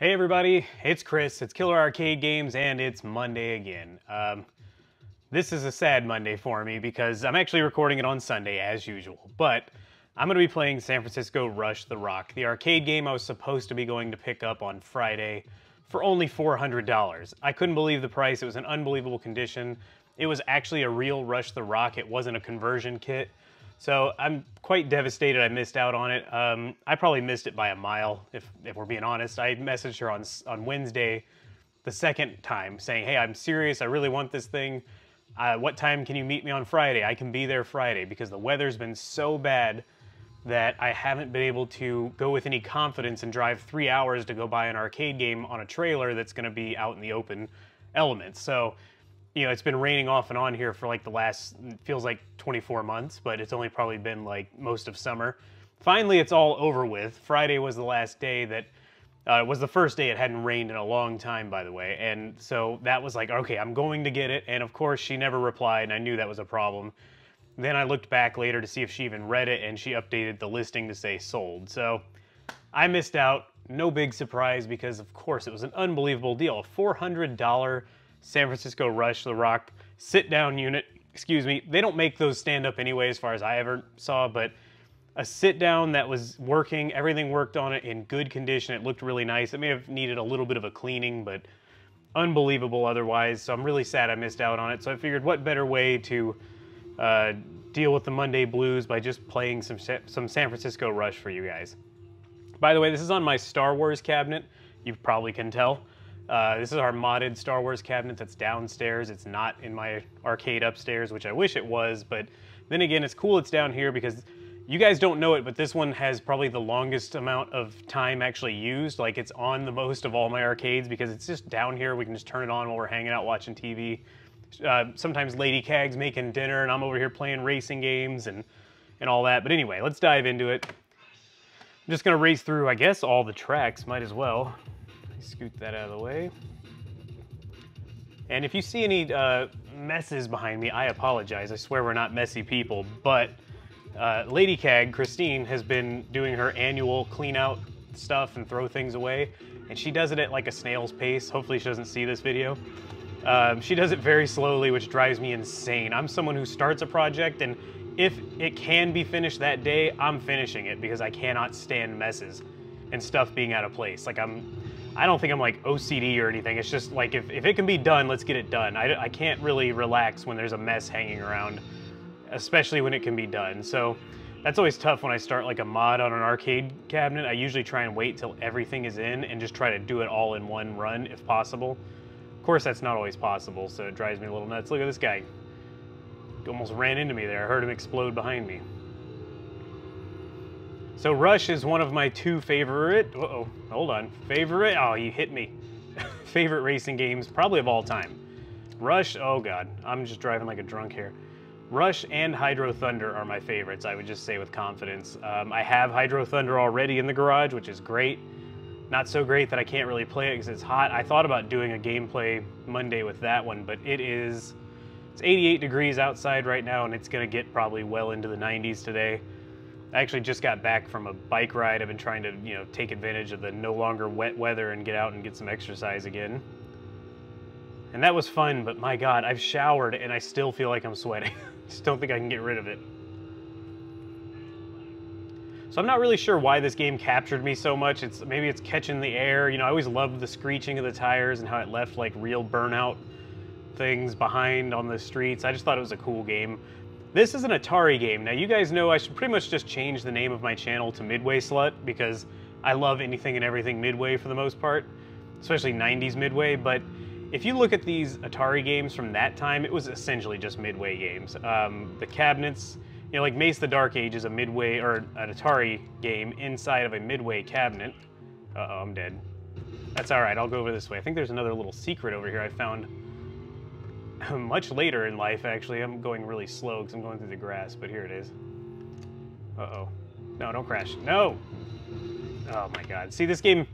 Hey everybody, it's Chris, it's Killer Arcade Games, and it's Monday again. This is a sad Monday for me because I'm actually recording it on Sunday as usual, but I'm gonna be playing San Francisco Rush the Rock, the arcade game I was supposed to be going to pick up on Friday for only $400. I couldn't believe the price, it was an unbelievable condition. It was actually a real Rush the Rock, it wasn't a conversion kit. So I'm quite devastated I missed out on it. I probably missed it by a mile, if we're being honest. I messaged her on Wednesday the second time saying, hey, I'm serious, I really want this thing. What time can you meet me on Friday? I can be there Friday because the weather's been so bad that I haven't been able to go with any confidence and drive 3 hours to go buy an arcade game on a trailer that's gonna be out in the open elements. So, you know, it's been raining off and on here for like the last, it feels like 24 months, but it's only probably been like most of summer. Finally, it's all over with. Friday was the last day that, was the first day it hadn't rained in a long time, by the way. And so that was like, okay, I'm going to get it. And of course she never replied and I knew that was a problem. Then I looked back later to see if she even read it and she updated the listing to say sold. So I missed out, no big surprise because of course it was an unbelievable deal, a $400 San Francisco Rush the Rock sit-down unit, excuse me. They don't make those stand up anyway as far as I ever saw, but a sit-down that was working, everything worked on it in good condition. It looked really nice. It may have needed a little bit of a cleaning, but unbelievable otherwise. So I'm really sad I missed out on it. So I figured what better way to deal with the Monday blues by just playing some San Francisco Rush for you guys. By the way, this is on my Star Wars cabinet. You probably can tell. This is our modded Star Wars cabinet that's downstairs. It's not in my arcade upstairs, which I wish it was, but then again, it's cool it's down here because you guys don't know it, but this one has probably the longest amount of time actually used. Like it's on the most of all my arcades because it's just down here. We can just turn it on while we're hanging out watching TV. Sometimes Lady Kags making dinner and I'm over here playing racing games and all that. But anyway, let's dive into it. I'm just gonna race through, I guess, all the tracks, might as well. Scoot that out of the way. And if you see any messes behind me, I apologize. I swear we're not messy people, but Lady Kag, Christine, has been doing her annual clean out stuff and throw things away. And she does it at like a snail's pace. Hopefully she doesn't see this video. She does it very slowly, which drives me insane. I'm someone who starts a project and if it can be finished that day, I'm finishing it because I cannot stand messes and stuff being out of place. Like I don't think I'm like OCD or anything. It's just like, if it can be done, let's get it done. I can't really relax when there's a mess hanging around, especially when it can be done. So that's always tough when I start like a mod on an arcade cabinet. I usually try and wait till everything is in and just try to do it all in one run if possible. Of course, that's not always possible, so it drives me a little nuts. Look at this guy. He almost ran into me there. I heard him explode behind me. So Rush is one of my two favorite, uh-oh, hold on, favorite, oh, you hit me. Favorite racing games, probably of all time. Rush, oh God, I'm just driving like a drunk here. Rush and Hydro Thunder are my favorites, I would just say with confidence. I have Hydro Thunder already in the garage, which is great. Not so great that I can't really play it because it's hot. I thought about doing a Gameplay Monday with that one, but it's 88 degrees outside right now and it's gonna get probably well into the 90s today. I actually just got back from a bike ride. I've been trying to, you know, take advantage of the no longer wet weather and get out and get some exercise again. And that was fun, but my God, I've showered and I still feel like I'm sweating. Just don't think I can get rid of it. So I'm not really sure why this game captured me so much. Maybe it's catching the air. You know, I always loved the screeching of the tires and how it left like real burnout things behind on the streets. I just thought it was a cool game. This is an Atari game. Now you guys know I should pretty much just change the name of my channel to Midway Slut because I love anything and everything Midway for the most part, especially 90s Midway, but if you look at these Atari games from that time, it was essentially just Midway games. The cabinets, you know, like Mace the Dark Age is a Midway or an Atari game inside of a Midway cabinet. Uh-oh, I'm dead. That's all right, I'll go over this way. I think there's another little secret over here I found much later in life, actually. I'm going really slow because I'm going through the grass, but here it is. Uh-oh. No, don't crash. No! Oh my God. See, this game's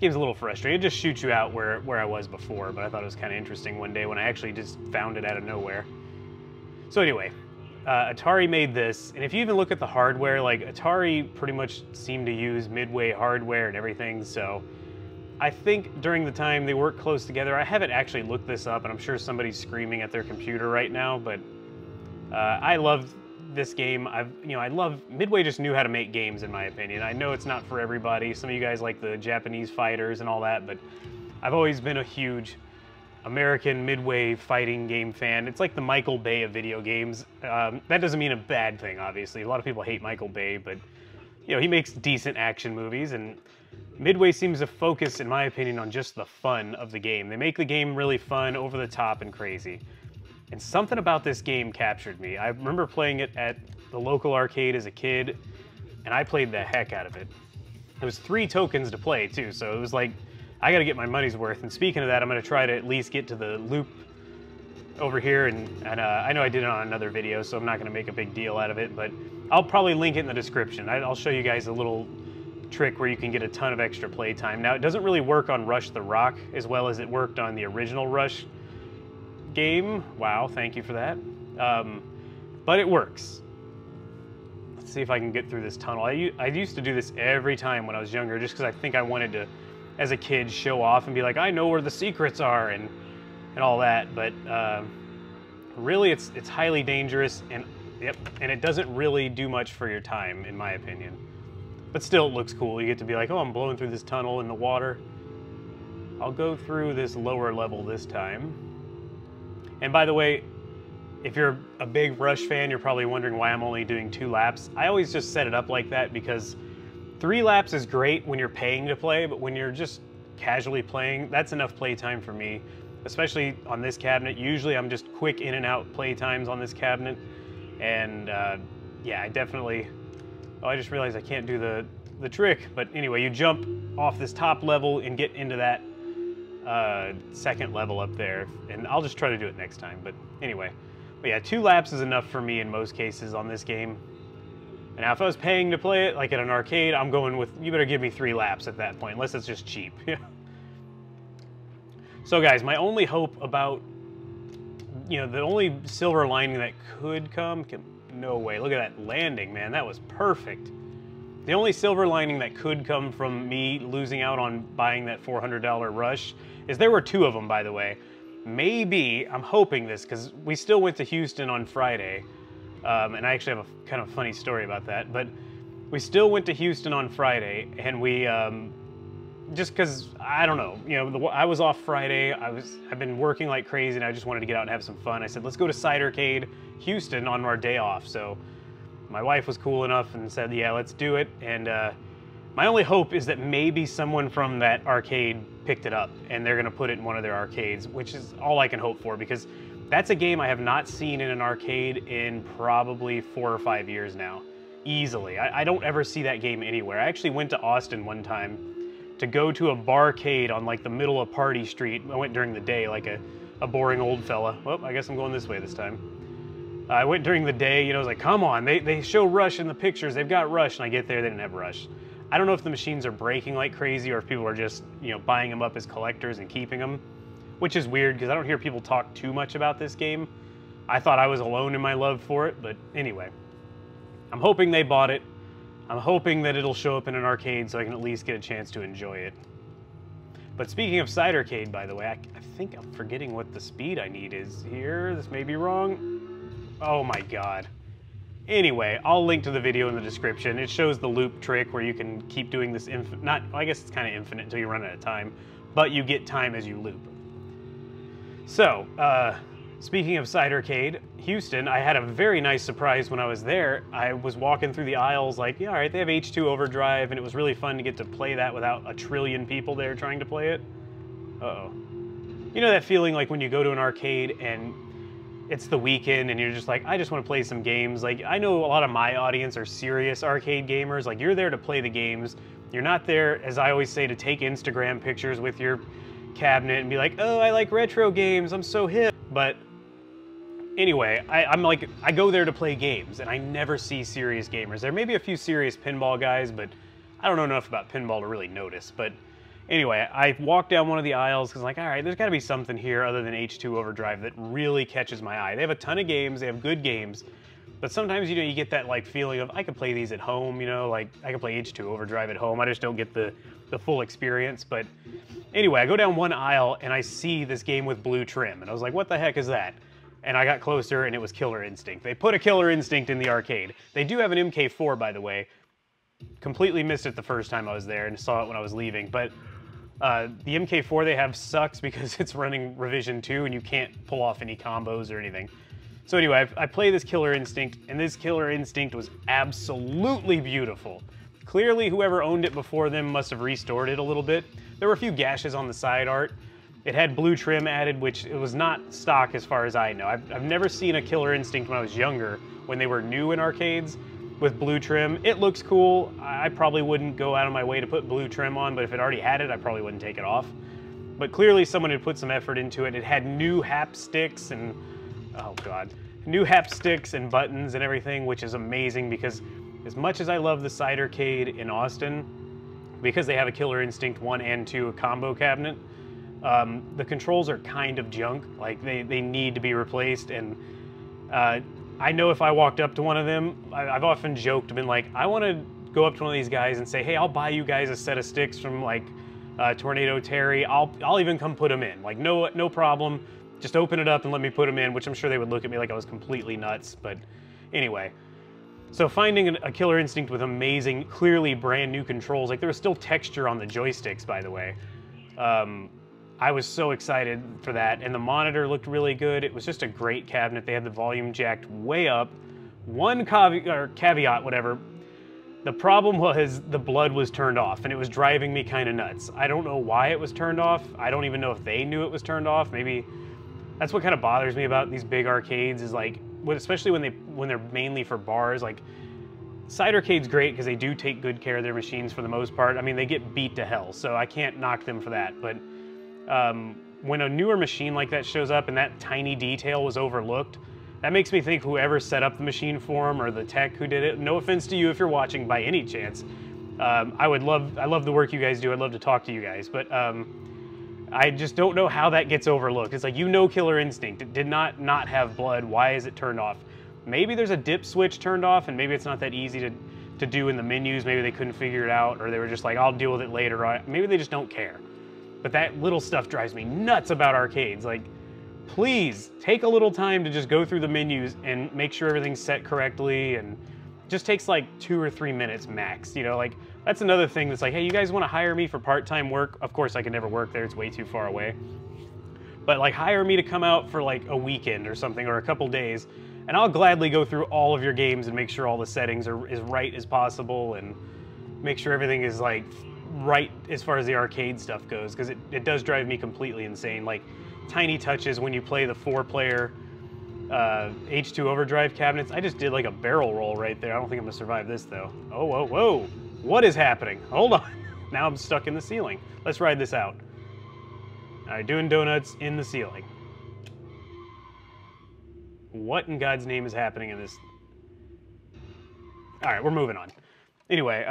a little frustrating. It just shoots you out where I was before, but I thought it was kind of interesting one day when I actually just found it out of nowhere. So anyway, Atari made this, and if you even look at the hardware, like Atari pretty much seemed to use Midway hardware and everything, so I think during the time they work close together. I haven't actually looked this up, and I'm sure somebody's screaming at their computer right now, but I love this game. Midway just knew how to make games, in my opinion. I know it's not for everybody. Some of you guys like the Japanese fighters and all that, but I've always been a huge American Midway fighting game fan. It's like the Michael Bay of video games. That doesn't mean a bad thing, obviously. A lot of people hate Michael Bay, but you know, he makes decent action movies, and Midway seems to focus, in my opinion, on just the fun of the game. They make the game really fun, over the top, and crazy. And something about this game captured me. I remember playing it at the local arcade as a kid, and I played the heck out of it. It was 3 tokens to play, too, so it was like, I gotta get my money's worth. And speaking of that, I'm gonna try to at least get to the loop over here, and I know I did it on another video, so I'm not gonna make a big deal out of it, but I'll probably link it in the description. I'll show you guys a little trick where you can get a ton of extra play time. Now, it doesn't really work on Rush the Rock as well as it worked on the original Rush game. Wow, thank you for that. But it works. Let's see if I can get through this tunnel. I used to do this every time when I was younger, just because I think I wanted to, as a kid, show off and be like, I know where the secrets are and all that, but really it's highly dangerous, and yep, and it doesn't really do much for your time, in my opinion. But still, it looks cool. You get to be like, oh, I'm blowing through this tunnel in the water. I'll go through this lower level this time. And by the way, if you're a big Rush fan, you're probably wondering why I'm only doing 2 laps. I always just set it up like that because 3 laps is great when you're paying to play, but when you're just casually playing, that's enough play time for me, especially on this cabinet. Usually I'm just quick in and out play times on this cabinet. And yeah, I definitely... Oh, I just realized I can't do the trick, but anyway, you jump off this top level and get into that second level up there, and I'll just try to do it next time, but anyway. But yeah, 2 laps is enough for me in most cases on this game. And now if I was paying to play it, like at an arcade, I'm going with, you better give me 3 laps at that point, unless it's just cheap. So guys, my only hope about, you know, the only silver lining that could come, no way, look at that landing, man, that was perfect. The only silver lining that could come from me losing out on buying that $400 Rush is there were 2 of them, by the way. Maybe, I'm hoping this, because we still went to Houston on Friday, and I actually have a kind of funny story about that, but we still went to Houston on Friday, and we, just because, I don't know, you know, I was off Friday, I've been working like crazy, and I just wanted to get out and have some fun. I said, let's go to Cidercade Houston on our day off. So my wife was cool enough and said, yeah, let's do it. And my only hope is that maybe someone from that arcade picked it up and they're gonna put it in one of their arcades, which is all I can hope for, because that's a game I have not seen in an arcade in probably 4 or 5 years now, easily. I don't ever see that game anywhere. I actually went to Austin one time to go to a barcade on like the middle of Party Street. I went during the day like a boring old fella. Well, I guess I'm going this way this time. I went during the day, you know, I was like, come on, they show Rush in the pictures, they've got Rush, and I get there, they didn't have Rush. I don't know if the machines are breaking like crazy or if people are just, you know, buying them up as collectors and keeping them, which is weird because I don't hear people talk too much about this game. I thought I was alone in my love for it, but anyway. I'm hoping they bought it. I'm hoping that it'll show up in an arcade so I can at least get a chance to enjoy it. But speaking of Cidercade, by the way, I think I'm forgetting what the speed I need is here. This may be wrong. Oh my God. Anyway, I'll link to the video in the description. It shows the loop trick where you can keep doing this not, I guess it's kind of infinite until you run out of time, but you get time as you loop. So, speaking of Cidercade Houston, I had a very nice surprise when I was there. I was walking through the aisles like, yeah, all right, they have H2 Overdrive, and it was really fun to get to play that without a trillion people there trying to play it. Uh-oh. You know that feeling like when you go to an arcade and it's the weekend and you're just like, I just want to play some games. Like, I know a lot of my audience are serious arcade gamers. Like, you're there to play the games. You're not there, as I always say, to take Instagram pictures with your cabinet and be like, oh, I like retro games, I'm so hip. But anyway, I'm like, I go there to play games, and I never see serious gamers. There may be a few serious pinball guys, but I don't know enough about pinball to really notice. But anyway, I walked down one of the aisles because, like, all right, there's got to be something here other than H2 Overdrive that really catches my eye. They have a ton of games, they have good games, but sometimes, you know, you get that like feeling of I could play these at home, you know, like I could play H2 Overdrive at home. I just don't get the the full experience. But anyway, I go down one aisle and I see this game with blue trim. And I was like, what the heck is that? And I got closer and it was Killer Instinct. They put a Killer Instinct in the arcade. They do have an MK4, by the way. Completely missed it the first time I was there and saw it when I was leaving. But the MK4 they have sucks because it's running revision 2 and you can't pull off any combos or anything. So anyway, I play this Killer Instinct, and this Killer Instinct was absolutely beautiful. Clearly, whoever owned it before them must have restored it a little bit. There were a few gashes on the side art. It had blue trim added, which it was not stock as far as I know. I've never seen a Killer Instinct when I was younger, when they were new in arcades, with blue trim. It looks cool. I probably wouldn't go out of my way to put blue trim on, but if it already had it, I probably wouldn't take it off. But clearly someone had put some effort into it. It had new hapsticks and, oh God, new hapsticks and buttons and everything, which is amazing because as much as I love the Cidercade in Austin, because they have a Killer Instinct 1 and 2 combo cabinet, the controls are kind of junk. Like they need to be replaced, and I know if I walked up to one of them, I've often joked, been like, I want to go up to one of these guys and say, hey, I'll buy you guys a set of sticks from like Tornado Terry. I'll even come put them in. Like no problem. Just open it up and let me put them in, which I'm sure they would look at me like I was completely nuts. But anyway, so finding a Killer Instinct with amazing, clearly brand new controls. Like there was still texture on the joysticks, by the way. I was so excited for that, and the monitor looked really good. It was just a great cabinet. They had the volume jacked way up. One caveat, whatever. The problem was the blood was turned off, and it was driving me kind of nuts. I don't know why it was turned off. I don't even know if they knew it was turned off. Maybe that's what kind of bothers me about these big arcades is like, especially when they're mainly for bars. Like Cidercade's great because they do take good care of their machines for the most part. I mean, they get beat to hell, so I can't knock them for that, but. When a newer machine like that shows up and that tiny detail was overlooked, that makes me think whoever set up the machine for them or the tech who did it, no offense to you if you're watching by any chance, I love the work you guys do, I'd love to talk to you guys, but I just don't know how that gets overlooked. It's like, you know, Killer Instinct, it did not have blood, why is it turned off? Maybe there's a dip switch turned off and maybe it's not that easy to do in the menus, maybe they couldn't figure it out or they were just like, I'll deal with it later on, maybe they just don't care. But that little stuff drives me nuts about arcades. Like, please take a little time to just go through the menus and make sure everything's set correctly, and it just takes like 2 or 3 minutes max, you know? Like, that's another thing that's like, hey, you guys wanna hire me for part-time work? Of course I can never work there, it's way too far away. But like, hire me to come out for like a weekend or something, or a couple days, and I'll gladly go through all of your games and make sure all the settings are as right as possible and make sure everything is like, right as far as the arcade stuff goes, because it does drive me completely insane. Like tiny touches when you play the 4-player H2 Overdrive cabinets. I just did like a barrel roll right there. I don't think I'm gonna survive this though. Oh, whoa, whoa. What is happening? Hold on. Now I'm stuck in the ceiling. Let's ride this out. All right, doing donuts in the ceiling. What in God's name is happening in this? All right, we're moving on. Anyway,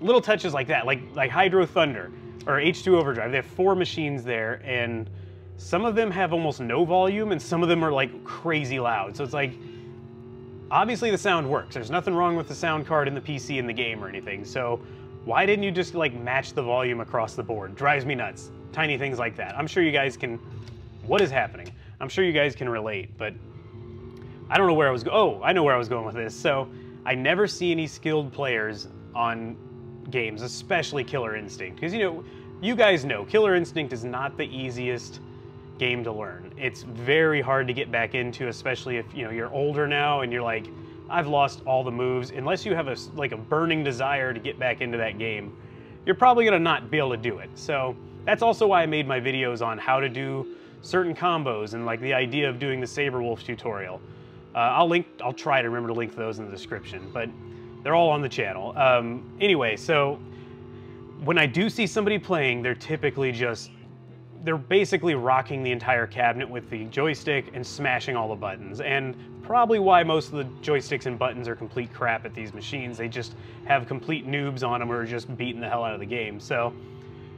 little touches like that, like Hydro Thunder or H2 Overdrive. They have 4 machines there, and some of them have almost no volume, and some of them are like crazy loud. So it's like, obviously the sound works. There's nothing wrong with the sound card in the PC in the game or anything. So why didn't you just like match the volume across the board? Drives me nuts. Tiny things like that. I'm sure you guys can, what is happening? I'm sure you guys can relate, but I don't know where I was, oh, I know where I was going with this. So I never see any skilled players on games, especially Killer Instinct, because you guys know Killer Instinct is not the easiest game to learn. It's very hard to get back into, especially if you're older now and you're like, I've lost all the moves. Unless you have a burning desire to get back into that game, you're probably gonna not be able to do it. So that's also why I made my videos on how to do certain combos and like the idea of doing the Sabrewulf tutorial. I'll try to remember to link those in the description, but they're all on the channel. Anyway, so when I do see somebody playing, they're basically rocking the entire cabinet with the joystick and smashing all the buttons. And probably why most of the joysticks and buttons are complete crap at these machines. They just have complete noobs on them or just beating the hell out of the game. So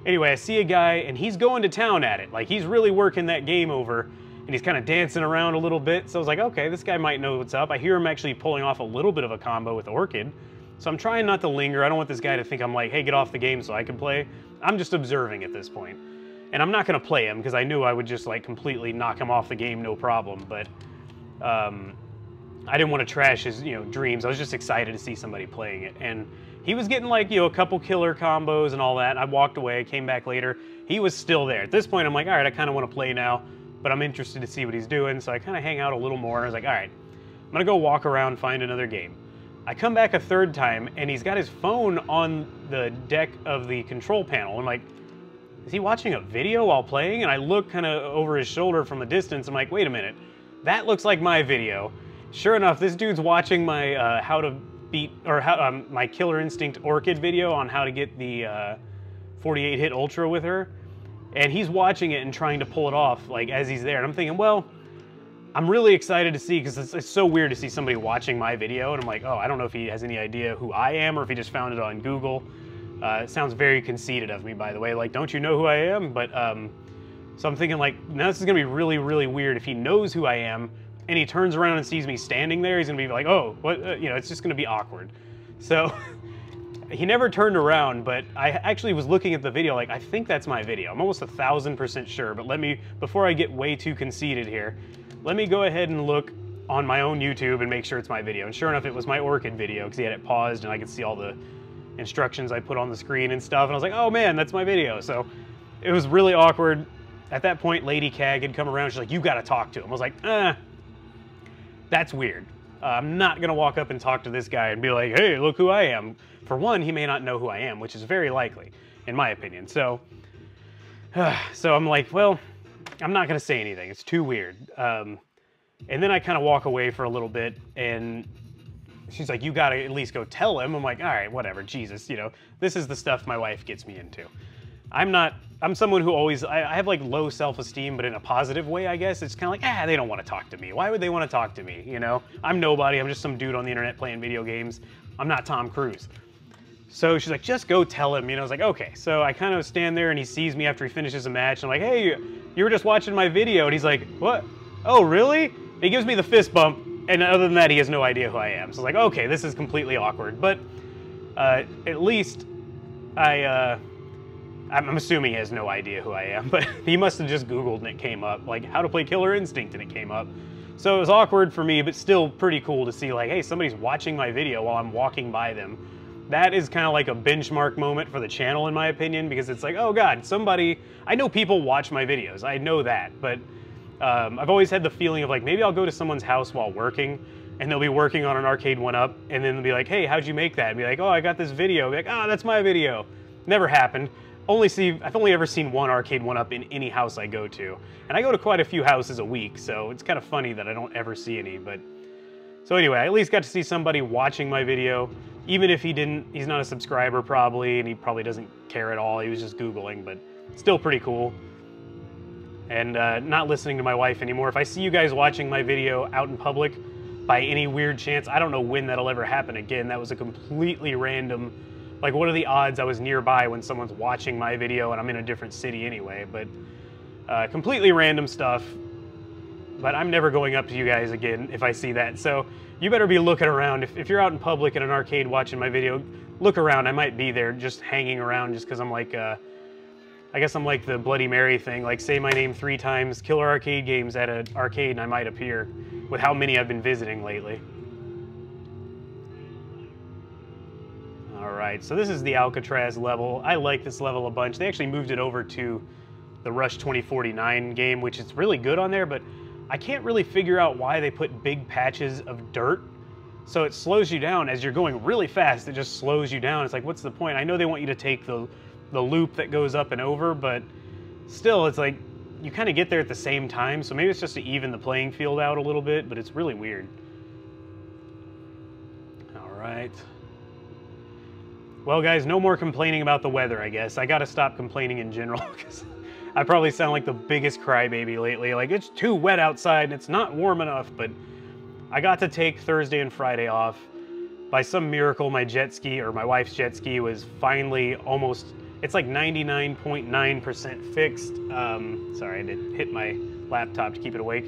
anyway, I see a guy and he's going to town at it. Like he's really working that game over and he's kind of dancing around a little bit. So I was like, okay, this guy might know what's up. I hear him actually pulling off a little bit of a combo with Orchid. So I'm trying not to linger. I don't want this guy to think I'm like, hey, get off the game so I can play. I'm just observing at this point. And I'm not gonna play him because I knew I would just like completely knock him off the game, no problem. But I didn't want to trash his, you know, dreams. I was just excited to see somebody playing it. And he was getting like, you know, a couple killer combos and all that. I walked away, came back later. He was still there. At this point, I'm like, all right, I kind of want to play now, but I'm interested to see what he's doing. So I kind of hang out a little more. I was like, all right, I'm gonna go walk around, find another game. I come back a third time and he's got his phone on the deck of the control panel. I'm like, is he watching a video while playing? And I look kind of over his shoulder from a distance. I'm like, wait a minute, that looks like my video. Sure enough, this dude's watching my how to beat, or how, my Killer Instinct Orchid video on how to get the 48 hit ultra with her. And he's watching it and trying to pull it off like as he's there. And I'm thinking, well, I'm really excited to see, because it's so weird to see somebody watching my video. And I'm like, oh, I don't know if he has any idea who I am or if he just found it on Google. It sounds very conceited of me, by the way, like, don't you know who I am? But so I'm thinking like, now this is gonna be really, really weird if he knows who I am and he turns around and sees me standing there. He's gonna be like, oh, what? You know, it's just gonna be awkward. So he never turned around, but I actually was looking at the video like, I think that's my video. I'm almost 1,000% sure, but let me, before I get way too conceited here, let me go ahead and look on my own YouTube and make sure it's my video. And sure enough, it was my Orchid video because he had it paused and I could see all the instructions I put on the screen and stuff. And I was like, oh man, that's my video. So it was really awkward. At that point, Lady Kag had come around. She's like, you gotta talk to him. I was like, that's weird. I'm not gonna walk up and talk to this guy and be like, hey, look who I am. For one, he may not know who I am, which is very likely, in my opinion. So, so I'm like, well, I'm not gonna say anything. It's too weird. And then I kind of walk away for a little bit and she's like, you gotta at least go tell him. I'm like, all right, whatever, Jesus, you know, this is the stuff my wife gets me into. I'm someone who always, I have like low self-esteem, but in a positive way, I guess. It's kind of like, they don't want to talk to me. Why would they want to talk to me? You know, I'm nobody. I'm just some dude on the internet playing video games. I'm not Tom Cruise. So she's like, just go tell him. You know, I was like, okay. So I kind of stand there and he sees me after he finishes a match. And I'm like, hey, you were just watching my video. And he's like, what? Oh, really? And he gives me the fist bump. And other than that, he has no idea who I am. So I was like, okay, this is completely awkward. But at least I'm assuming he has no idea who I am, but he must have just Googled and it came up, like how to play Killer Instinct, and it came up. So it was awkward for me, but still pretty cool to see like, hey, somebody's watching my video while I'm walking by them. That is kind of like a benchmark moment for the channel, in my opinion, because it's like, oh God, somebody, I know people watch my videos. I know that, but I've always had the feeling of like, maybe I'll go to someone's house while working and they'll be working on an Arcade 1-Up and then they'll be like, hey, how'd you make that? And be like, oh, I got this video. Be like, ah, oh, that's my video. Never happened. I've only ever seen one Arcade 1-Up in any house I go to. And I go to quite a few houses a week, so it's kind of funny that I don't ever see any, but. So anyway, I at least got to see somebody watching my video, even if he's not a subscriber probably, and he probably doesn't care at all, he was just Googling, but still pretty cool. And not listening to my wife anymore. If I see you guys watching my video out in public by any weird chance, I don't know when that'll ever happen again. That was a completely random, like, what are the odds I was nearby when someone's watching my video and I'm in a different city anyway, but completely random stuff. But I'm never going up to you guys again if I see that. So you better be looking around. If you're out in public in an arcade watching my video, look around. I might be there just hanging around just because I'm like, I guess I'm like the Bloody Mary thing. Like, say my name 3 times, Killer Arcade Games at an arcade, and I might appear with how many I've been visiting lately. All right, so this is the Alcatraz level. I like this level a bunch. They actually moved it over to the Rush 2049 game, which is really good on there, but I can't really figure out why they put big patches of dirt. So it slows you down as you're going really fast. It just slows you down. It's like, what's the point? I know they want you to take the loop that goes up and over, but still it's like you kind of get there at the same time. So maybe it's just to even the playing field out a little bit, but it's really weird. All right. Well, guys, no more complaining about the weather, I guess. I gotta stop complaining in general because I probably sound like the biggest crybaby lately. Like, it's too wet outside and it's not warm enough, but I got to take Thursday and Friday off. By some miracle, my jet ski, or my wife's jet ski, was finally almost, it's like 99.9% fixed. Sorry, I didn't hit my laptop to keep it awake.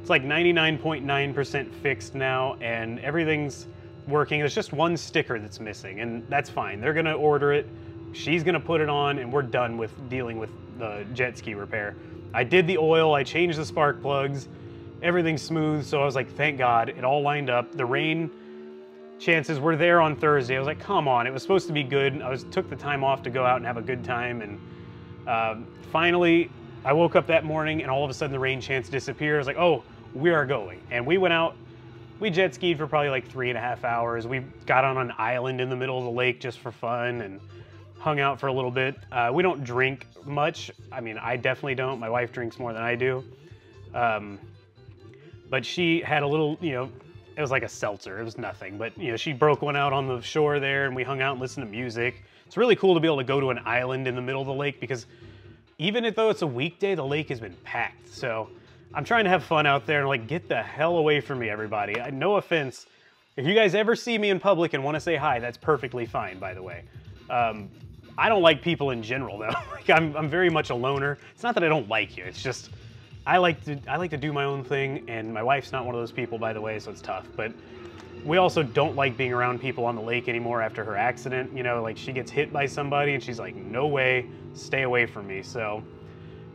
It's like 99.9% fixed now and everything's working. There's just one sticker that's missing, and that's fine. They're gonna order it, she's gonna put it on, and we're done with dealing with the jet ski repair. I did the oil, I changed the spark plugs, everything's smooth, so I was like, thank God, it all lined up. The rain chances were there on Thursday. I was like, come on, it was supposed to be good. I took the time off to go out and have a good time, and finally, I woke up that morning and all of a sudden the rain chance disappeared. I was like, oh, we are going. And we went out, we jet skied for probably like 3.5 hours. We got on an island in the middle of the lake just for fun and hung out for a little bit. We don't drink much. I mean, I definitely don't. My wife drinks more than I do. But she had a little, you know, it was like a seltzer, it was nothing. But you know, she broke one out on the shore there and we hung out and listened to music. It's really cool to be able to go to an island in the middle of the lake because even though it's a weekday, the lake has been packed. So I'm trying to have fun out there and like, get the hell away from me, everybody. No offense. If you guys ever see me in public and want to say hi, that's perfectly fine, by the way. I don't like people in general though. Like I'm very much a loner. It's not that I don't like you. It's just, I like to do my own thing, and my wife's not one of those people, by the way, so it's tough. But we also don't like being around people on the lake anymore after her accident. You know, like she gets hit by somebody and she's like, no way, stay away from me. So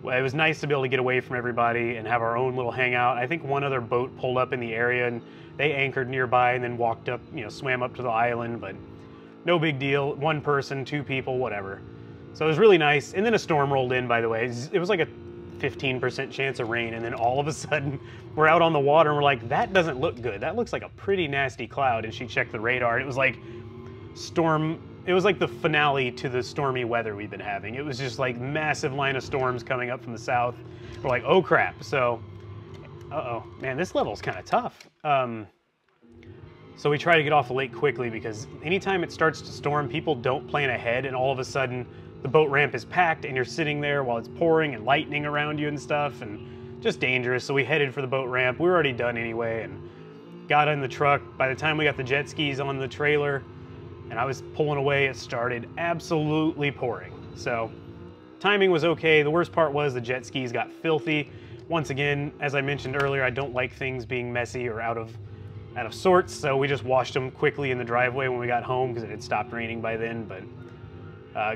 it was nice to be able to get away from everybody and have our own little hangout. I think one other boat pulled up in the area and they anchored nearby and then walked up, you know, swam up to the island, but no big deal. One person, two people, whatever. So it was really nice. And then a storm rolled in, by the way. It was like a 15% chance of rain, and then all of a sudden we're out on the water and we're like, that doesn't look good, that looks like a pretty nasty cloud. And she checked the radar and it was like storm, it was like the finale to the stormy weather we've been having. It was just like massive line of storms coming up from the south. We're like, oh crap. So uh-oh, man, this level's kind of tough. So we try to get off the lake quickly because anytime it starts to storm, people don't plan ahead, and all of a sudden the boat ramp is packed and you're sitting there while it's pouring and lightning around you and stuff, and just dangerous. So we headed for the boat ramp. We were already done anyway and got in the truck. By the time we got the jet skis on the trailer and I was pulling away, it started absolutely pouring. So timing was okay. The worst part was the jet skis got filthy. Once again, as I mentioned earlier, I don't like things being messy or out of sorts. So we just washed them quickly in the driveway when we got home because it had stopped raining by then. But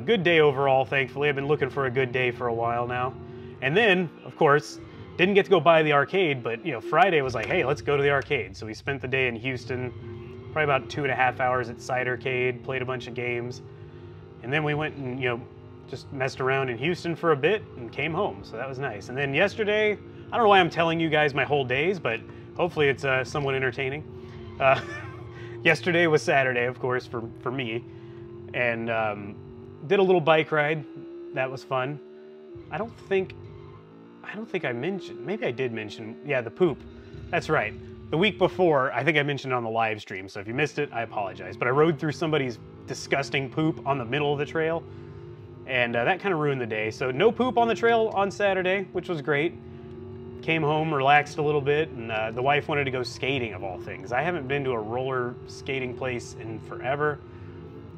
good day overall, thankfully. I've been looking for a good day for a while now. And then, of course, didn't get to go by the arcade, but you know, Friday was like, hey, let's go to the arcade. So we spent the day in Houston, probably about 2.5 hours at Cidercade, played a bunch of games. And then we went and, you know, just messed around in Houston for a bit and came home, so that was nice. And then yesterday, I don't know why I'm telling you guys my whole days, but hopefully it's somewhat entertaining. Yesterday was Saturday, of course, for me. And did a little bike ride, that was fun. I don't think I mentioned, maybe I did mention, yeah, the poop, that's right. The week before, I think I mentioned it on the live stream, so if you missed it, I apologize. But I rode through somebody's disgusting poop on the middle of the trail, and that kind of ruined the day. So no poop on the trail on Saturday, which was great. Came home, relaxed a little bit, and the wife wanted to go skating, of all things. I haven't been to a roller skating place in forever.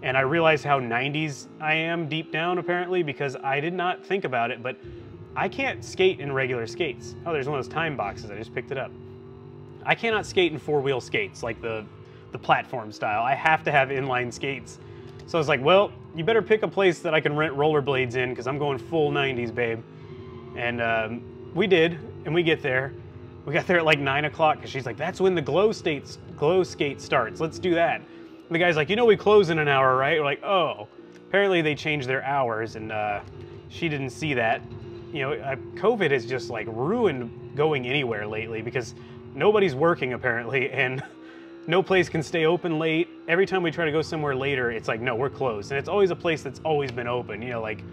And I realized how 90s I am deep down, apparently, because I did not think about it, but I can't skate in regular skates. Oh, there's one of those time boxes, I just picked it up. I cannot skate in four-wheel skates, like the platform style. I have to have inline skates. So I was like, well, you better pick a place that I can rent rollerblades in, because I'm going full 90s, babe. And we did, and we get there. We got there at like 9 o'clock, because she's like, that's when the glow skate starts, let's do that. The guy's like, you know, we close in an hour, right? We're like, oh, apparently they changed their hours, and she didn't see that. You know, COVID has just like ruined going anywhere lately because nobody's working apparently, and no place can stay open late. Every time we try to go somewhere later, it's like, no, we're closed. And it's always a place that's always been open, you know, like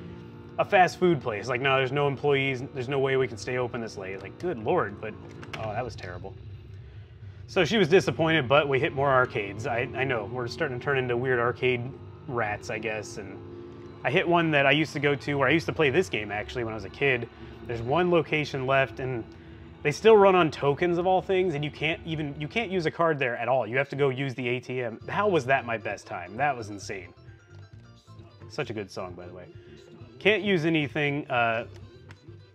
a fast food place. Like, no, there's no employees. There's no way we can stay open this late. Like, good Lord, but oh, that was terrible. So she was disappointed, but we hit more arcades. I know, we're starting to turn into weird arcade rats, I guess. And I hit one that I used to go to where I used to play this game, actually, when I was a kid. There's one location left, and they still run on tokens, of all things, and you can't use a card there at all. You have to go use the ATM. How was that my best time? That was insane. Such a good song, by the way. Can't use anything,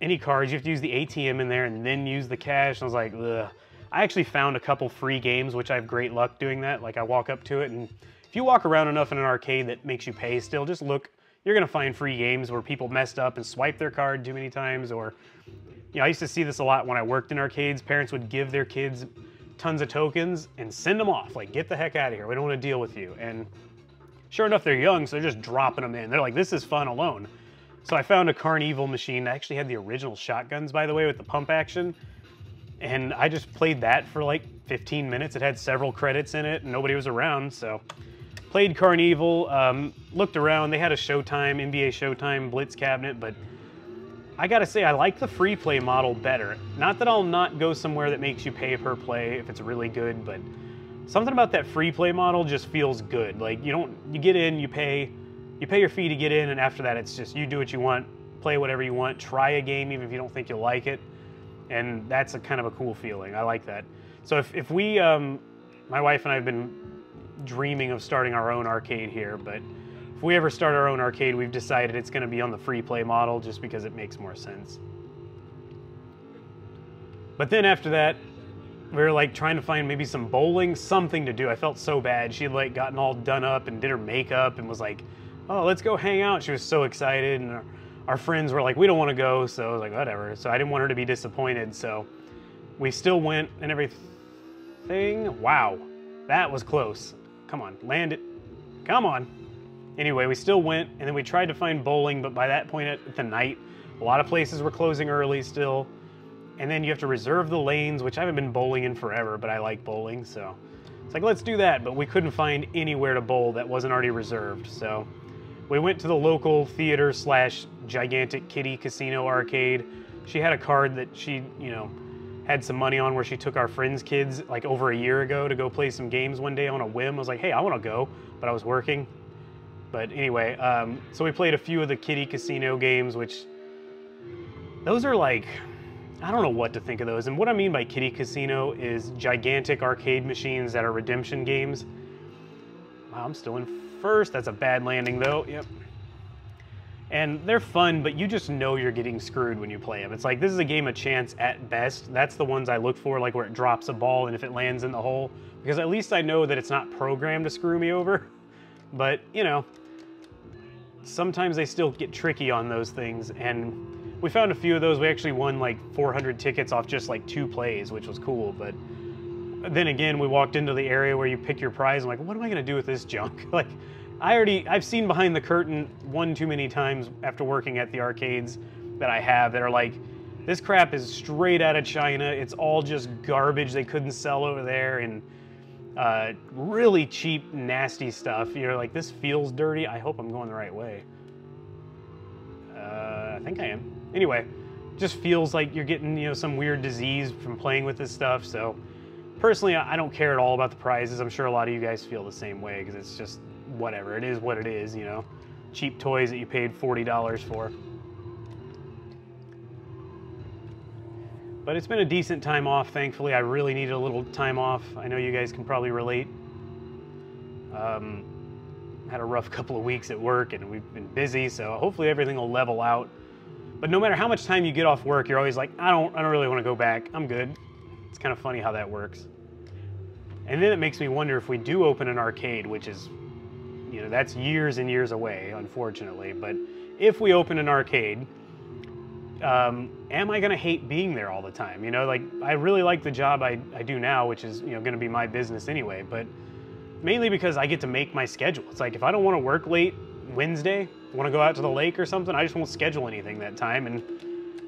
any cards. You have to use the ATM in there and then use the cash. And I was like, ugh. I actually found a couple free games, which I have great luck doing that. Like I walk up to it, and if you walk around enough in an arcade that makes you pay still, just look, you're gonna find free games where people messed up and swiped their card too many times, or, you know, I used to see this a lot when I worked in arcades. Parents would give their kids tons of tokens and send them off, like, get the heck out of here, we don't wanna deal with you. And sure enough, they're young, so they're just dropping them in. They're like, this is fun alone. So I found a Carnival machine. I actually had the original shotguns, by the way, with the pump action. And I just played that for like 15 minutes. It had several credits in it, and nobody was around, so. Played Carnival, looked around. They had a Showtime, NBA Showtime Blitz cabinet, but I gotta say, I like the free play model better. Not that I'll not go somewhere that makes you pay per play if it's really good, but something about that free play model just feels good. Like, you get in, you pay your fee to get in, and after that, it's just, you do what you want, play whatever you want, try a game even if you don't think you'll like it. And that's a kind of a cool feeling. I like that. So if we, my wife and I have been dreaming of starting our own arcade here, but if we ever start our own arcade, we've decided it's going to be on the free play model just because it makes more sense. But then after that, we were like trying to find maybe some bowling, something to do. I felt so bad. She had like gotten all done up and did her makeup and was like, oh, let's go hang out. She was so excited, and our friends were like, we don't want to go, so I was like, whatever. So I didn't want her to be disappointed, so we still went and everything. Wow, that was close. Come on, land it. Come on. Anyway, we still went, and then we tried to find bowling, but by that point at the night, a lot of places were closing early still. And then you have to reserve the lanes, which I haven't been bowling in forever, but I like bowling, so it's like, let's do that. But we couldn't find anywhere to bowl that wasn't already reserved, so we went to the local theater / gigantic kiddie casino arcade. She had a card that she, had some money on where she took our friends' kids like over a year ago to go play some games one day on a whim. I was like, hey, I want to go, but I was working. But anyway, so we played a few of the kiddie casino games, which those are like, I don't know what to think of those. And what I mean by kiddie casino is gigantic arcade machines that are redemption games. Wow, I'm still in first. That's a bad landing though. Yep. And they're fun, but you just know you're getting screwed when you play them. It's like, this is a game of chance at best. That's the ones I look for, like where it drops a ball and if it lands in the hole, because at least I know that it's not programmed to screw me over. But, sometimes they still get tricky on those things. And we found a few of those. We actually won like 400 tickets off just like 2 plays, which was cool. But then again, we walked into the area where you pick your prize. I'm like, what am I gonna do with this junk? Like, I've seen behind the curtain one too many times after working at the arcades that I have that are like, this crap is straight out of China. It's all just garbage they couldn't sell over there, and really cheap, nasty stuff. You're like, this feels dirty. I hope I'm going the right way. I think I am. Anyway, just feels like you're getting, some weird disease from playing with this stuff. So personally, I don't care at all about the prizes. I'm sure a lot of you guys feel the same way, because it's just, whatever, it is what it is, cheap toys that you paid $40 for. But it's been a decent time off, thankfully. I really needed a little time off. I know you guys can probably relate. Had a rough couple of weeks at work, and we've been busy, so hopefully everything will level out. But no matter how much time you get off work, you're always like, I don't really want to go back, I'm good. It's kind of funny how that works. And then it makes me wonder if we do open an arcade, which is, that's years and years away, unfortunately. But if we open an arcade, am I going to hate being there all the time? Like, I really like the job I do now, which is, going to be my business anyway. But mainly because I get to make my schedule. It's like, if I don't want to work late Wednesday, want to go out to the lake or something, I just won't schedule anything that time. And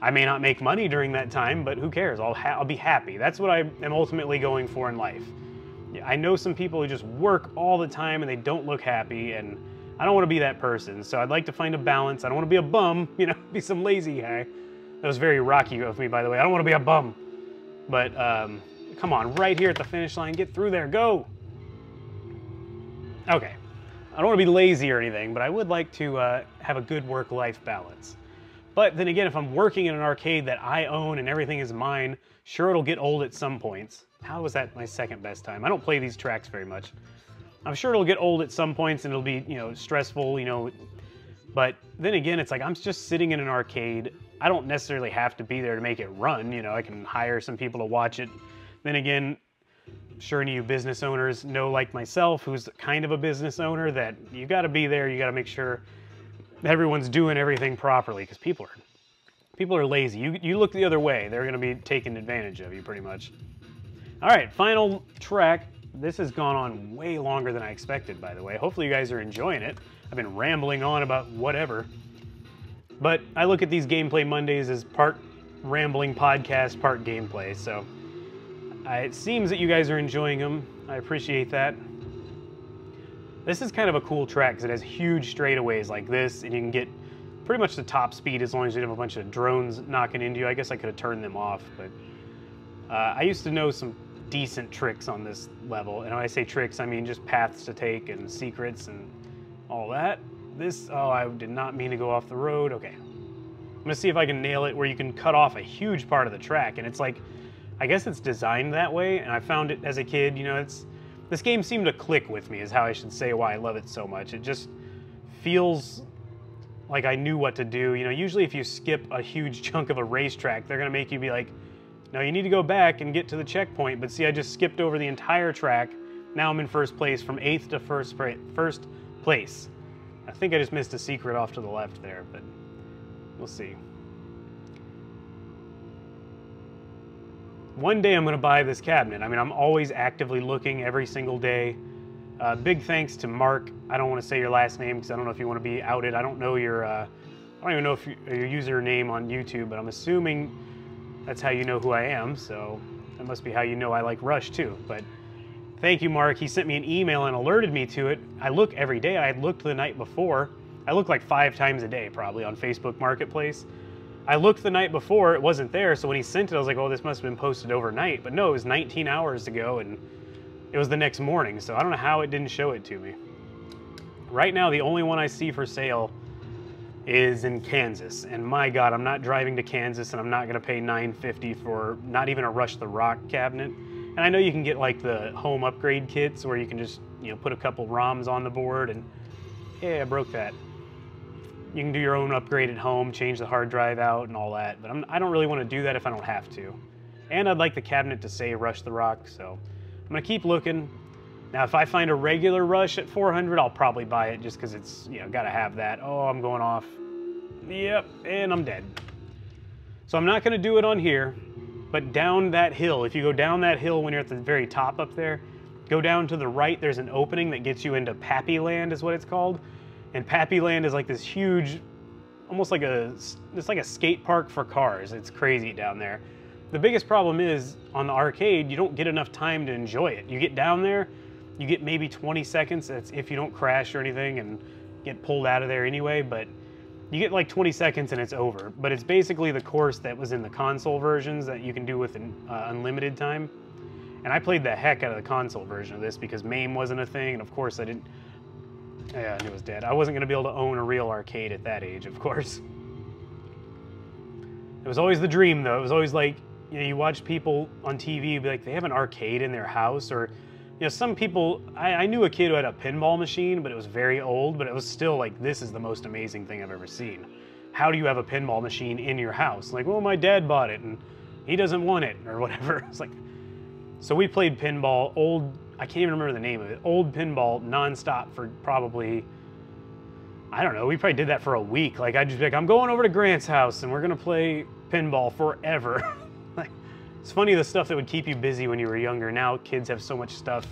I may not make money during that time, but who cares? I'll be happy. That's what I am ultimately going for in life. I know some people who just work all the time and they don't look happy, and I don't want to be that person. So I'd like to find a balance. I don't want to be a bum, be some lazy guy. That was very Rocky of me, by the way. I don't want to be a bum. But come on, right here at the finish line, get through there, go. Okay, I don't want to be lazy or anything, but I would like to have a good work-life balance. But then again, if I'm working in an arcade that I own and everything is mine, sure, it'll get old at some points. How was that my second best time? I don't play these tracks very much. I'm sure it'll get old at some points, and it'll be, stressful, But then again, it's like, I'm just sitting in an arcade. I don't necessarily have to be there to make it run, I can hire some people to watch it, Then again, sure, any of you business owners know, like myself, who's kind of a business owner, that you got to be there. You got to make sure everyone's doing everything properly, because people are lazy. You look the other way, they're going to be taken advantage of you pretty much. All right, final track. This has gone on way longer than I expected, by the way. Hopefully you guys are enjoying it. I've been rambling on about whatever. But I look at these Gameplay Mondays as part rambling podcast, part gameplay. So it seems that you guys are enjoying them. I appreciate that. This is kind of a cool track because it has huge straightaways like this, and you can get pretty much the top speed as long as you don't have a bunch of drones knocking into you. I guess I could have turned them off, but I used to know some decent tricks on this level. And when I say tricks, I mean just paths to take and secrets and all that. This, oh, I did not mean to go off the road. Okay. I'm gonna see if I can nail it where you can cut off a huge part of the track. And it's like, I guess it's designed that way. And I found it as a kid, you know, this game seemed to click with me, is how I should say why I love it so much. It just feels like I knew what to do. You know, usually if you skip a huge chunk of a racetrack, they're gonna make you be like, no, you need to go back and get to the checkpoint. But see, I just skipped over the entire track. Now I'm in first place from 8th to first place. I think I just missed a secret off to the left there, but we'll see. One day I'm gonna buy this cabinet. I mean, I'm always actively looking every single day. Big thanks to Mark. I don't wanna say your last name because I don't know if you wanna be outed. I don't know your, I don't even know if your username on YouTube, but I'm assuming that's how you know who I am. So that must be how you know I like Rush too. But thank you, Mark. He sent me an email and alerted me to it. I look every day. I looked the night before. I look like 5 times a day probably on Facebook Marketplace. I looked the night before, it wasn't there. So when he sent it, I was like, oh, this must have been posted overnight. But no, it was 19 hours ago and it was the next morning. So I don't know how it didn't show it to me. Right now, the only one I see for sale is in Kansas. And my God, I'm not driving to Kansas and I'm not gonna pay $9.50 for not even a Rush the Rock cabinet. And I know you can get like the home upgrade kits where you can just, you know, put a couple ROMs on the board and, yeah, I broke that. You can do your own upgrade at home, change the hard drive out and all that. But I don't really want to do that if I don't have to. And I'd like the cabinet to say Rush the Rock, so I'm going to keep looking. Now, if I find a regular Rush at 400, I'll probably buy it just because it's, you know, got to have that. Oh, I'm going off. Yep, and I'm dead. So I'm not going to do it on here. But down that hill, if you go down that hill when you're at the very top up there, go down to the right, there's an opening that gets you into Pappy Land is what it's called. And Pappy Land is like this huge, almost like a, it's like a skate park for cars. It's crazy down there. The biggest problem is on the arcade, you don't get enough time to enjoy it. You get down there, you get maybe 20 seconds. That's if you don't crash or anything and get pulled out of there anyway, but you get like 20 seconds and it's over. But it's basically the course that was in the console versions that you can do with an unlimited time. And I played the heck out of the console version of this because MAME wasn't a thing. And of course I didn't, yeah, it was dead. I wasn't gonna be able to own a real arcade at that age, of course. It was always the dream though. It was always like, you know, you watch people on TV be like, they have an arcade in their house. Or, you know, some people, I knew a kid who had a pinball machine, but it was very old, but it was still like, this is the most amazing thing I've ever seen. How do you have a pinball machine in your house? Like, well, my dad bought it and he doesn't want it or whatever. It's like, so we played pinball, old, I can't even remember the name of it, old pinball nonstop for probably, I don't know, we probably did that for a week. Like, I'd just be like, I'm going over to Grant's house and we're gonna play pinball forever. It's funny the stuff that would keep you busy when you were younger. Now kids have so much stuff,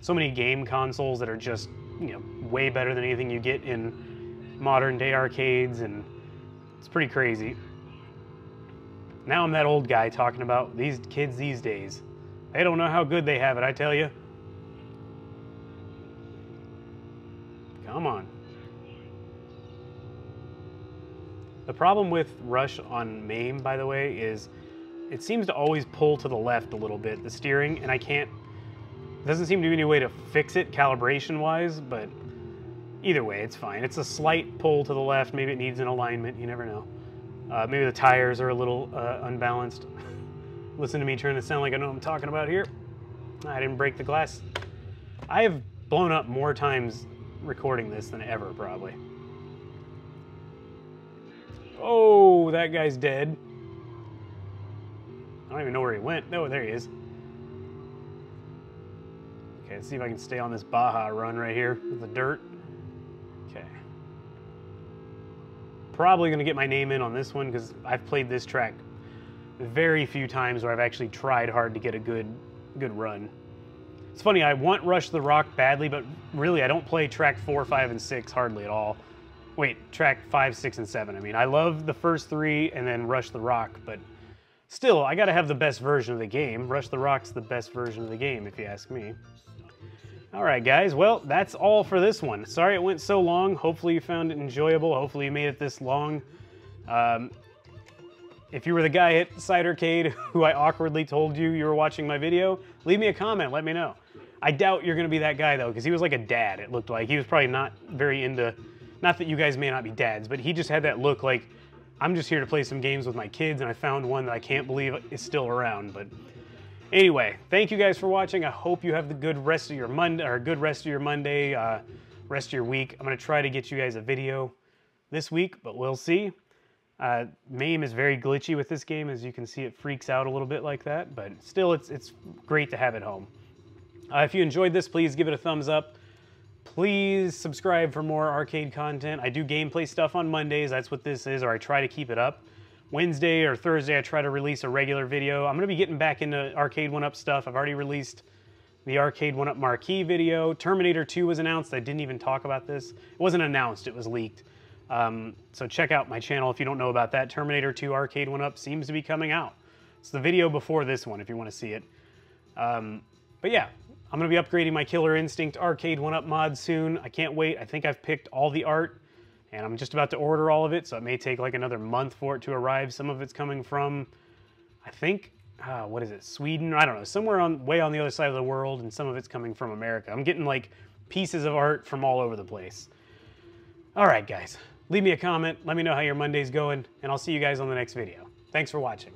so many game consoles that are just, you know, way better than anything you get in modern day arcades, and it's pretty crazy. Now I'm that old guy talking about these kids these days. They don't know how good they have it, I tell you. Come on. The problem with Rush on MAME, by the way, is it seems to always pull to the left a little bit, the steering, and I can't, there doesn't seem to be any way to fix it calibration-wise, but either way, it's fine. It's a slight pull to the left. Maybe it needs an alignment. You never know. Maybe the tires are a little unbalanced. Listen to me trying to sound like I know what I'm talking about here. I didn't break the glass. I have blown up more times recording this than ever, probably. Oh, that guy's dead. I don't even know where he went. No, there he is. Okay, let's see if I can stay on this Baja run right here with the dirt. Okay. Probably gonna get my name in on this one because I've played this track very few times where I've actually tried hard to get a good run. It's funny, I want Rush the Rock badly, but really I don't play track 4, 5, and 6 hardly at all. Wait, track 5, 6, and 7. I mean, I love the first three and then Rush the Rock, but still, I gotta have the best version of the game. Rush the Rock's the best version of the game, if you ask me. Alright guys, well, that's all for this one. Sorry it went so long. Hopefully you found it enjoyable. Hopefully you made it this long. If you were the guy at Cidercade who I awkwardly told you were watching my video, leave me a comment, let me know. I doubt you're gonna be that guy though, because he was like a dad, it looked like. He was probably not very into, not that you guys may not be dads, but he just had that look like, I'm just here to play some games with my kids, and I found one that I can't believe is still around. But anyway, thank you guys for watching. I hope you have the good rest of your Monday, or good rest of your Monday, rest of your week. I'm gonna try to get you guys a video this week, but we'll see. MAME is very glitchy with this game, as you can see. It freaks out a little bit like that, but still, it's great to have at home. If you enjoyed this, please give it a thumbs up. Please subscribe for more arcade content. I do gameplay stuff on Mondays. That's what this is, or I try to keep it up. Wednesday or Thursday, I try to release a regular video. I'm gonna be getting back into Arcade 1-Up stuff. I've already released the Arcade 1-Up marquee video. Terminator 2 was announced. I didn't even talk about this. It wasn't announced, it was leaked. So check out my channel if you don't know about that. Terminator 2 Arcade 1-Up seems to be coming out. It's the video before this one if you want to see it. But yeah, I'm going to be upgrading my Killer Instinct Arcade 1-Up mod soon. I can't wait. I think I've picked all the art, and I'm just about to order all of it, so it may take like another month for it to arrive. Some of it's coming from, I think, what is it, Sweden? I don't know, somewhere way on the other side of the world, and some of it's coming from America. I'm getting like pieces of art from all over the place. All right, guys. Leave me a comment, let me know how your Monday's going, and I'll see you guys on the next video. Thanks for watching.